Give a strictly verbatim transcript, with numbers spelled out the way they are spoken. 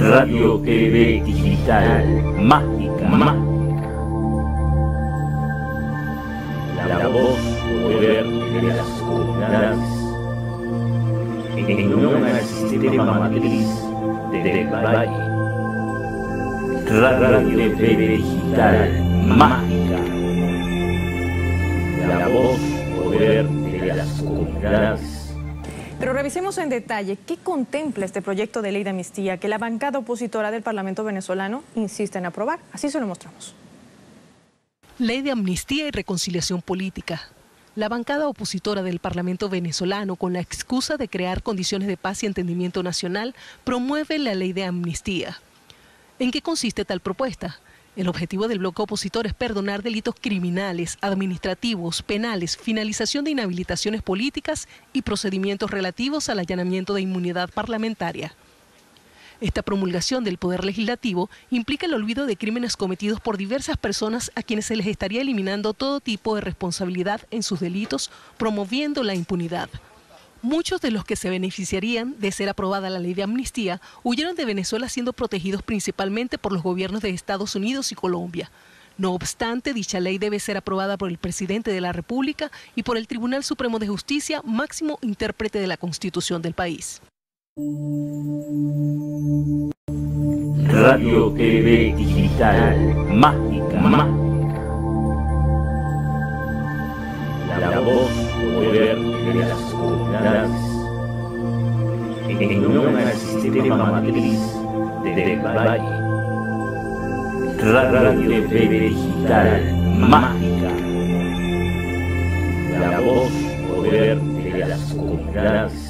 Radio T V Digital Mágica, Mágica. La, la voz poder de las comunidades en unión al sistema matriz del valle. Radio T V Digital Mágica. La, la voz poder de las comunidades. Pero revisemos en detalle qué contempla este proyecto de ley de amnistía que la bancada opositora del Parlamento venezolano insiste en aprobar. Así se lo mostramos. Ley de amnistía y reconciliación política. La bancada opositora del Parlamento venezolano, con la excusa de crear condiciones de paz y entendimiento nacional, promueve la ley de amnistía. ¿En qué consiste tal propuesta? El objetivo del bloque opositor es perdonar delitos criminales, administrativos, penales, finalización de inhabilitaciones políticas y procedimientos relativos al allanamiento de inmunidad parlamentaria. Esta promulgación del Poder Legislativo implica el olvido de crímenes cometidos por diversas personas a quienes se les estaría eliminando todo tipo de responsabilidad en sus delitos, promoviendo la impunidad. Muchos de los que se beneficiarían de ser aprobada la ley de amnistía huyeron de Venezuela siendo protegidos principalmente por los gobiernos de Estados Unidos y Colombia. No obstante, dicha ley debe ser aprobada por el presidente de la República y por el Tribunal Supremo de Justicia, máximo intérprete de la Constitución del país. Radio T V Digital Mágica, Mágica. La, la voz poder de las comunidades en unión al sistema matriz del valle. Radio T V Digital Mágica. La voz poder de las comunidades.